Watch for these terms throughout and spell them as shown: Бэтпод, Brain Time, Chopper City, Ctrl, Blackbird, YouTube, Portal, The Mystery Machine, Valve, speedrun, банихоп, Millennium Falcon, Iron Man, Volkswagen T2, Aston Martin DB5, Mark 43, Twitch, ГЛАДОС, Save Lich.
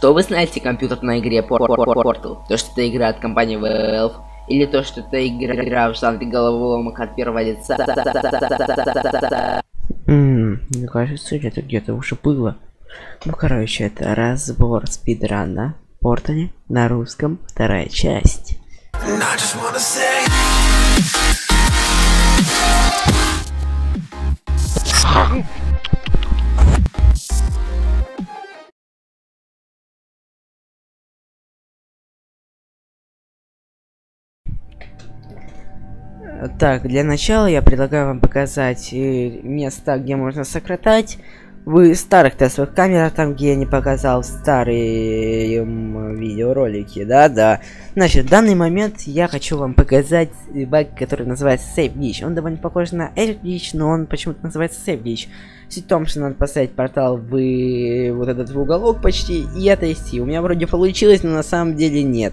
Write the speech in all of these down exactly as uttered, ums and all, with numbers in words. Что вы знаете о компьютерной игре Portal? То, что это игра от компании Valve? Или то, что это игра в жанре головоломок от первого лица? Ммм, мне кажется, это где-то уже было. Ну, короче, это разбор спидрана Портали на русском, вторая часть. Так, для начала я предлагаю вам показать места, где можно сократать. В старых тестовых камерах, там где я не показал старые эм, видеоролики, да-да. Значит, в данный момент я хочу вам показать баг, который называется Save Lich. Он довольно похож на Save Lich, но он почему-то называется Save Lich. Суть в том, что надо поставить портал в э, вот этот в уголок почти и отойти. У меня вроде получилось, но на самом деле нет.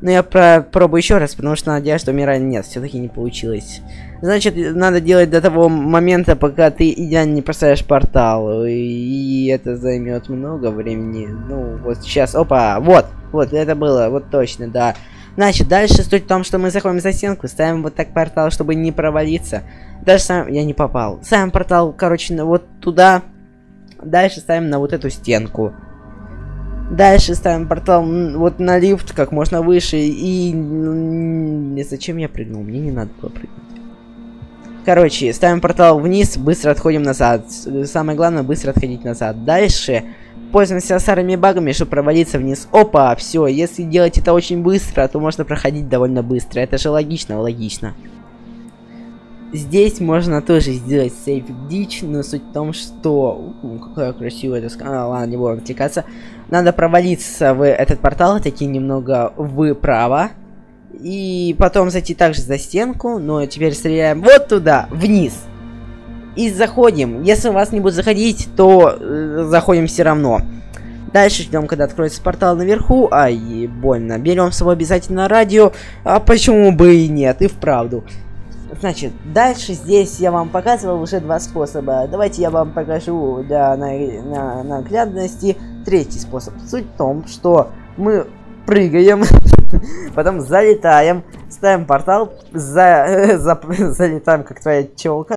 Но я про пробую еще раз, потому что надеюсь, что мира нет, все-таки не получилось. Значит, надо делать до того момента, пока ты идеально не поставишь портал. И это займет много времени. Ну, вот сейчас. Опа! Вот! Вот, это было, вот точно, да. Значит, дальше суть в том, что мы заходим за стенку, ставим вот так портал, чтобы не провалиться. Даже сам. Я не попал. Ставим портал, короче, вот туда. Дальше ставим на вот эту стенку. Дальше ставим портал вот на лифт, как можно выше, и... Ну, зачем я прыгнул? Мне не надо было прыгнуть. Короче, ставим портал вниз, быстро отходим назад. Самое главное, быстро отходить назад. Дальше пользуемся старыми багами, чтобы провалиться вниз. Опа, все. Если делать это очень быстро, то можно проходить довольно быстро. Это же логично, логично. Здесь можно тоже сделать Save Lich, но суть в том, что... У, какая красивая эта скала, ладно, не буду отвлекаться. Надо провалиться в этот портал, таки немного вправо. И потом зайти также за стенку, но теперь стреляем вот туда, вниз. И заходим. Если у вас не будет заходить, то э, заходим все равно. Дальше ждем, когда откроется портал наверху. Ай, больно. Берем с собой обязательно радио, а почему бы и нет, и вправду. Значит, дальше здесь я вам показывал уже два способа. Давайте я вам покажу для наглядности третий способ. Суть в том, что мы прыгаем, потом залетаем, ставим портал, за, за, залетаем, как твоя челка.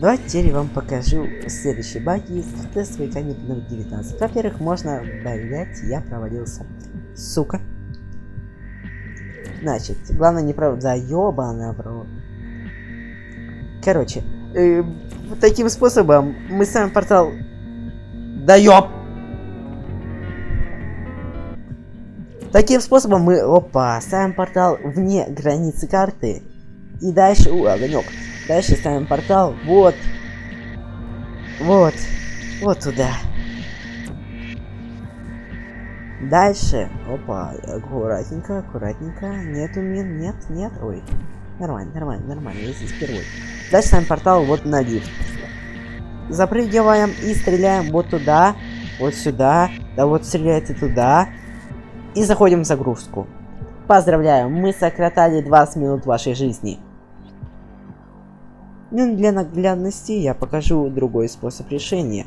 Давайте теперь я вам покажу следующие баги из тестовой камеры номер девятнадцать. Во-первых, можно блять, я провалился. Сука. Значит, главное не прав... Да ёбана, бро. Короче, э, вот таким способом мы ставим портал... Да ёб! Таким способом мы... Опа, ставим портал вне границы карты. И дальше... У, огонёк. Дальше ставим портал вот... Вот. Вот туда. Дальше, опа, аккуратненько, аккуратненько, нету мин, нет, нет, ой, нормально, нормально, нормально, я здесь впервые. Дальше ставим портал вот на лифт, запрыгиваем и стреляем вот туда, вот сюда, да вот стреляет и туда, и заходим в загрузку. Поздравляю, мы сократали двадцать минут вашей жизни. Ну, для наглядности я покажу другой способ решения.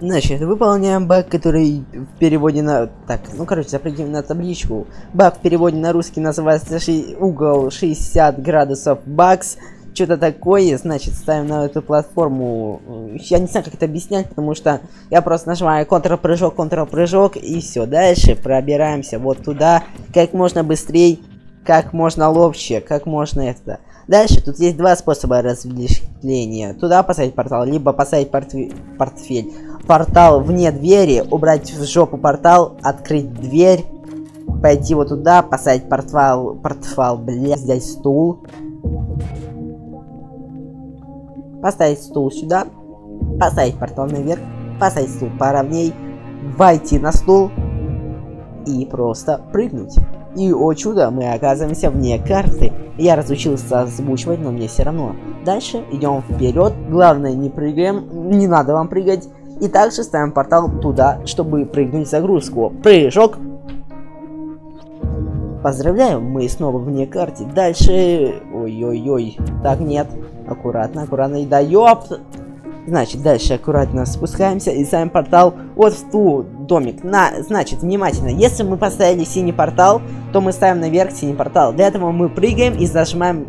Значит, выполняем баг, который в переводе на... Так, ну короче, запрыгиваем на табличку. Баг в переводе на русский называется ши... угол шестьдесят градусов бакс. Что-то такое, значит, ставим на эту платформу. Я не знаю, как это объяснять, потому что я просто нажимаю контрпрыжок, контрпрыжок, и все. Дальше пробираемся вот туда, как можно быстрее, как можно ловче, как можно это. Дальше тут есть два способа развлечения. Туда поставить портал, либо поставить портфель. портфель. Портал вне двери, убрать в жопу портал, открыть дверь, пойти вот туда, поставить портфал, портфал, блядь, взять стул, поставить стул сюда, поставить портал наверх, поставить стул поровней, войти на стул и просто прыгнуть. И, о чудо, мы оказываемся вне карты. Я разучился озвучивать, но мне все равно. Дальше идем вперед, главное не прыгаем, не надо вам прыгать. И также ставим портал туда, чтобы прыгнуть в загрузку. Прыжок. Поздравляю, мы снова вне карты. Дальше... Ой-ой-ой. Так, нет. Аккуратно, аккуратно. И да ёп! Значит, дальше аккуратно спускаемся и ставим портал вот в ту домик. На, значит, внимательно. Если мы поставили синий портал, то мы ставим наверх синий портал. Для этого мы прыгаем и зажимаем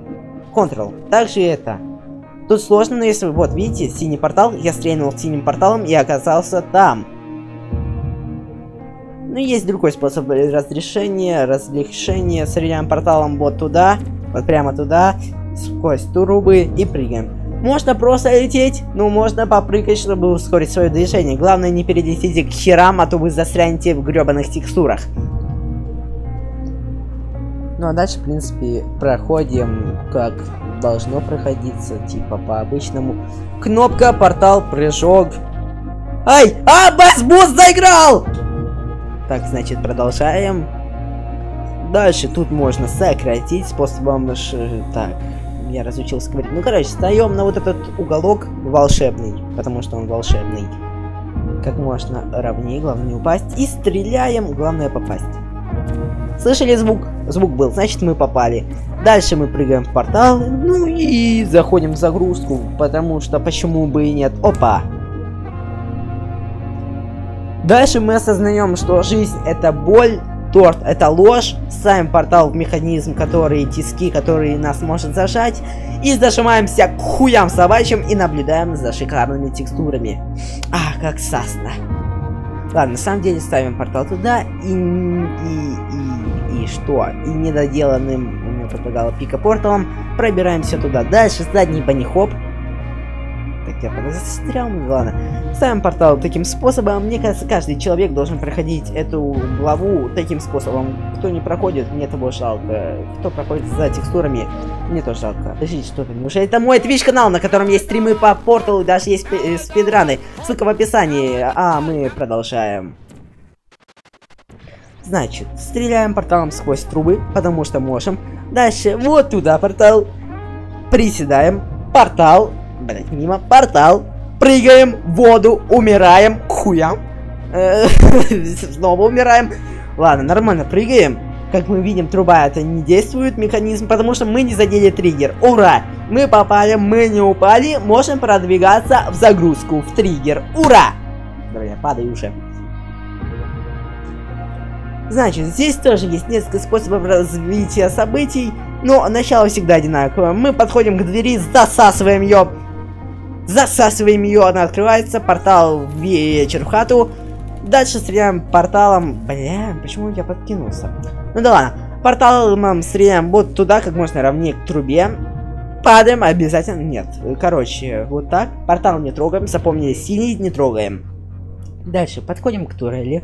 Ctrl. Также это. Тут сложно, но если вы... Вот, видите, синий портал. Я стрельнул синим порталом и оказался там. Ну, есть другой способ разрешения, разрешения. Стреляем порталом вот туда, вот прямо туда, сквозь трубы и прыгаем. Можно просто лететь, ну, можно попрыгать, чтобы ускорить свое движение. Главное, не перелетите к херам, а то вы застрянете в гребаных текстурах. Ну, а дальше, в принципе, проходим, как должно проходиться, типа, по-обычному. Кнопка, портал, прыжок. Ай! А, бас-бус заиграл! Так, значит, продолжаем. Дальше тут можно сократить способом... Так, я разучился говорить. Ну, короче, встаем на вот этот уголок волшебный, потому что он волшебный. Как можно ровнее, главное не упасть. И стреляем, главное попасть. Слышали звук? Звук был, значит, мы попали. Дальше мы прыгаем в портал, ну и заходим в загрузку, потому что почему бы и нет. Опа! Дальше мы осознаем, что жизнь это боль, торт это ложь, ставим портал в механизм, который тиски, который нас может зажать, и зажимаемся к хуям собачьим и наблюдаем за шикарными текстурами. Ах, как сасно. Ладно, на самом деле ставим портал туда и... и... и... и что? И недоделанным, у меня предлагало пика-порталом, пробираемся туда. Дальше задний банихоп. Я застрял, ну ладно. Ставим портал таким способом. Мне кажется, каждый человек должен проходить эту главу таким способом. Кто не проходит, мне того жалко. Кто проходит за текстурами, мне тоже жалко. Подождите, что это? Неужели это мой Twitch канал, на котором есть стримы по порталу, даже есть спидраны. Ссылка в описании. А мы продолжаем. Значит, стреляем порталом сквозь трубы, потому что можем. Дальше вот туда портал. Приседаем. Портал. Блять, мимо, портал, прыгаем в воду, умираем, хуя, снова умираем. Ладно, нормально, прыгаем. Как мы видим, труба это не действует, механизм, потому что мы не задели триггер. Ура! Мы попали, мы не упали, можем продвигаться в загрузку, в триггер. Ура! Давай, я падаю уже. Значит, здесь тоже есть несколько способов развития событий. Но начало всегда одинаковое. Мы подходим к двери, засасываем ее. Засасываем ее, она открывается. Портал вечер в хату. Дальше стреляем порталом. Бля, почему я подкинулся? Ну да ладно. Порталом стреляем вот туда, как можно ровнее к трубе. Падаем обязательно. Нет, короче, вот так. Портал не трогаем, запомнили, синий не трогаем. Дальше подходим к турели.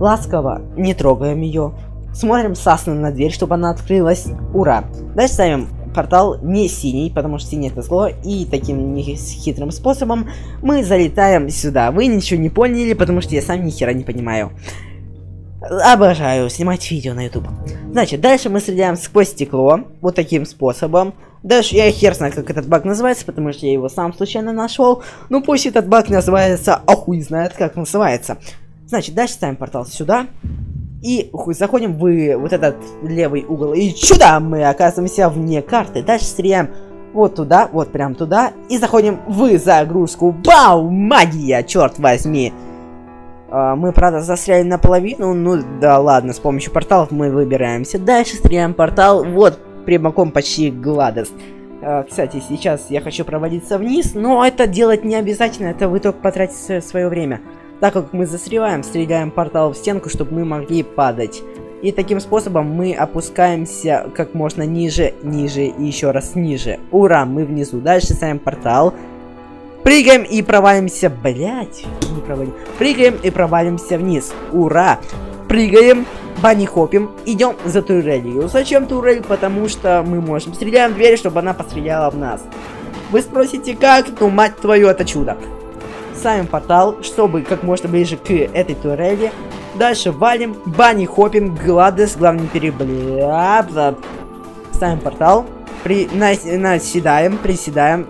Ласково не трогаем ее. Смотрим сасным на дверь, чтобы она открылась. Ура! Дальше ставим портал не синий, потому что синий это зло. И таким хитрым способом мы залетаем сюда. Вы ничего не поняли, потому что я сам ни хера не понимаю. Обожаю снимать видео на YouTube. Значит, дальше мы стреляем сквозь стекло. Вот таким способом. Дальше я хер знаю, как этот баг называется, потому что я его сам случайно нашел. Ну пусть этот баг называется... А хуй знает, как называется. Значит, дальше ставим портал сюда. И хуй, заходим в вот этот левый угол. И чудо, мы оказываемся вне карты. Дальше стреляем вот туда, вот прям туда. И заходим в загрузку. Бау, магия, черт возьми. А, мы, правда, застряли наполовину. Ну да ладно, с помощью порталов мы выбираемся. Дальше стреляем портал. Вот, прямиком почти ГЛАДОС. А, кстати, сейчас я хочу проводиться вниз. Но это делать не обязательно. Это вы только потратите свое время. Так как мы застреваем, стреляем портал в стенку, чтобы мы могли падать. И таким способом мы опускаемся как можно ниже, ниже и еще раз ниже. Ура, мы внизу. Дальше ставим портал. Прыгаем и провалимся. Блять, не провалим. Прыгаем и провалимся вниз. Ура. Прыгаем, банихопим, идем за турелью. Зачем турель? Потому что мы можем. Стреляем в дверь, чтобы она постреляла в нас. Вы спросите, как? Ну, мать твою, это чудо. Ставим портал, чтобы как можно ближе к этой турели. Дальше валим, бани хопим, ГЛАДОС, главное перебля. Ставим портал. При... Наседаем, приседаем,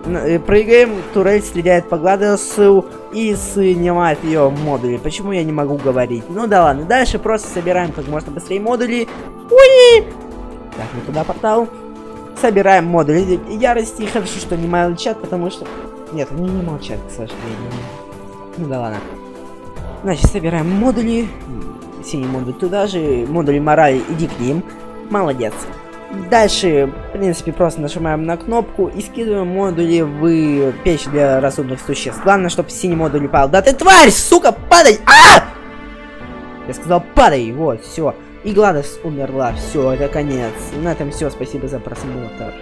прыгаем, турель стреляет по Гладосу и снимает ее модули. Почему я не могу говорить? Ну да ладно, дальше просто собираем как можно быстрее модули. Уи! Так, не туда портал. Собираем модули ярости. Хорошо, что они молчат, потому что... Нет, они не молчат, к сожалению. Ну да ладно. Значит, собираем модули. Синий модуль туда же. Модули морали, иди к ним. Молодец. Дальше, в принципе, просто нажимаем на кнопку и скидываем модули в печь для разумных существ. Главное, чтобы синий модуль упал. Да ты тварь, сука, падай! А! Я сказал, падай! Вот, все. И Гладос умерла. Все, это конец. На этом все. Спасибо за просмотр.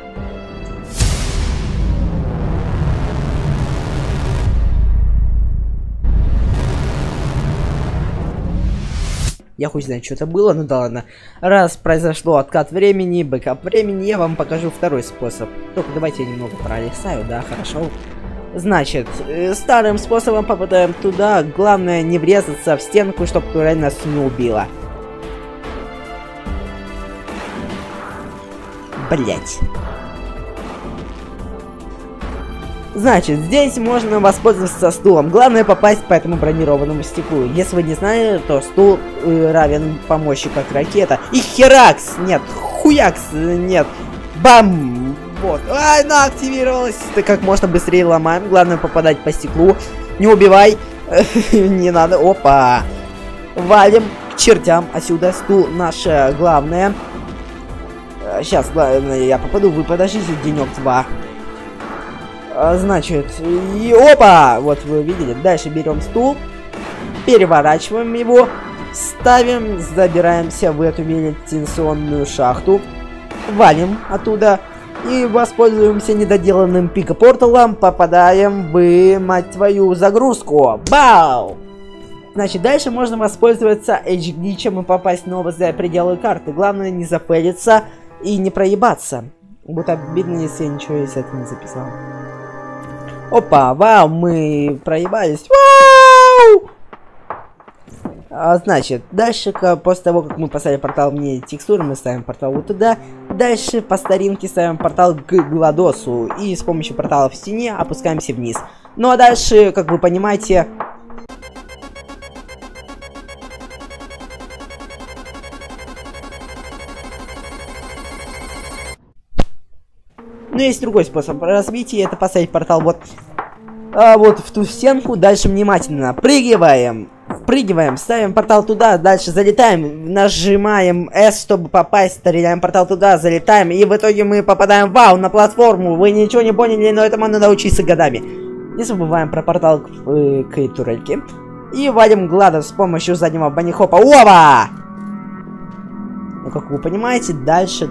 Я хуй знаю, что это было, ну да ладно. Раз произошло откат времени, бэкап времени, я вам покажу второй способ. Только давайте я немного пролистаю, да, хорошо. Значит, э, старым способом попадаем туда. Главное не врезаться в стенку, чтобы турель нас не убила. Блять. Значит, здесь можно воспользоваться стулом. Главное попасть по этому бронированному стеклу. Если вы не знали, то стул э, равен по мощи, как ракета. И херакс! Нет, хуякс! Нет. Бам! Вот. А, она активировалась! Ты как можно быстрее ломаем. Главное попадать по стеклу. Не убивай. Не надо. Опа! Валим к чертям. Отсюда стул наше главное. Сейчас, главное, я попаду. Вы подождите денек-два. Значит, и опа! Вот вы увидели. Дальше берем стул, переворачиваем его, ставим, забираемся в эту вентиляционную шахту, валим оттуда и воспользуемся недоделанным пикапорталом, попадаем в, мать твою, загрузку. Бау! Значит, дальше можно воспользоваться эйч гличем и попасть снова за пределы карты. Главное не запылиться и не проебаться. Будет обидно, если я ничего из этого не записал. Опа, вау, мы проебались. Вау! А, значит, дальше, после того, как мы поставили портал вне текстуры, мы ставим портал вот туда. Дальше по старинке ставим портал к Гладосу. И с помощью портала в стене опускаемся вниз. Ну а дальше, как вы понимаете... Но есть другой способ развития, это поставить портал вот, а, вот в ту стенку, дальше внимательно прыгиваем, впрыгиваем, ставим портал туда, дальше залетаем, нажимаем эс, чтобы попасть, стреляем портал туда, залетаем, и в итоге мы попадаем, вау, на платформу. Вы ничего не поняли, но этому надо учиться годами. Не забываем про портал к, э, к турельке. И валим Гладос с помощью заднего банихопа. Ова! Ну, как вы понимаете, дальше...